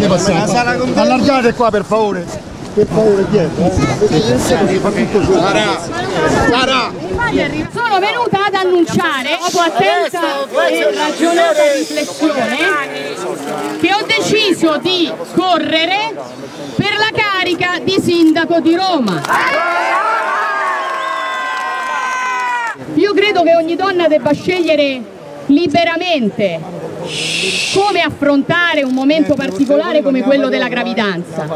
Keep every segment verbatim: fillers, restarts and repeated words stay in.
fate passare. Allargate qua per favore. Per favore dietro. Sono venuta ad annunciare, dopo attenta e ragionata riflessione, che ho deciso di correre per la carica di sindaco di Roma. Io credo che ogni donna debba scegliere liberamente come affrontare un momento particolare come quello della gravidanza.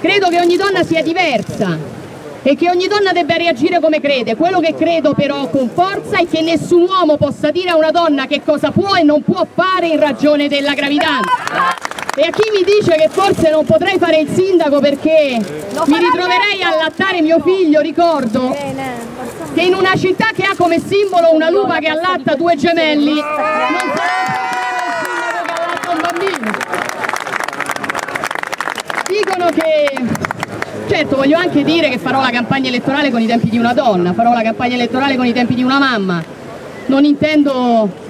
Credo che ogni donna sia diversa e che ogni donna debba reagire come crede. Quello che credo però con forza è che nessun uomo possa dire a una donna che cosa può e non può fare in ragione della gravidanza. E a chi mi dice che forse non potrei fare il sindaco perché mi ritroverei a allattare mio figlio, ricordo che in una città che ha come simbolo una lupa che allatta due gemelli non sarebbe un sindaco che allatta un bambino. Dicono che... Certo, voglio anche dire che farò la campagna elettorale con i tempi di una donna, farò la campagna elettorale con i tempi di una mamma. Non intendo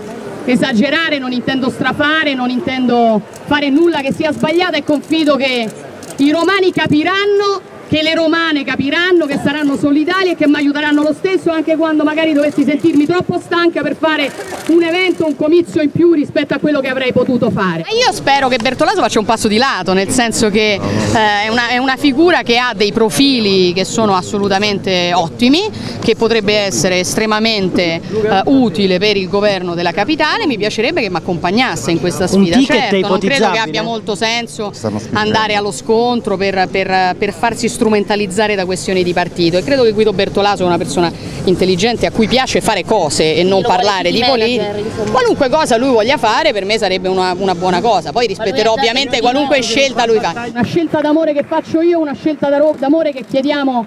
esagerare, non intendo strafare, non intendo fare nulla che sia sbagliato e confido che i romani capiranno, che le romane capiranno, che saranno solidali e che mi aiuteranno lo stesso anche quando magari dovessi sentirmi troppo stanca per fare un evento, un comizio in più rispetto a quello che avrei potuto fare. Io spero che Bertolaso faccia un passo di lato, nel senso che eh, è, una, è una figura che ha dei profili che sono assolutamente ottimi, che potrebbe essere estremamente eh, utile per il governo della capitale. Mi piacerebbe che mi accompagnasse in questa sfida. Certo, non credo che abbia molto senso andare allo scontro per, per, per farsi studiare strumentalizzare da questioni di partito, e credo che Guido Bertolaso è una persona intelligente a cui piace fare cose e non parlare di politica. Qualunque cosa lui voglia fare per me sarebbe una, una buona cosa, poi rispetterò ovviamente qualunque scelta lui fa. Una scelta d'amore che faccio io, una scelta d'amore che chiediamo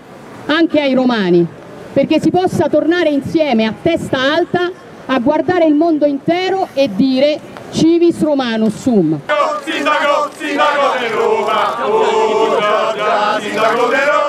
anche ai romani, perché si possa tornare insieme a testa alta a guardare il mondo intero e dire civis romanus sum. Sindaco, sindaco di Roma, sindaco di Roma.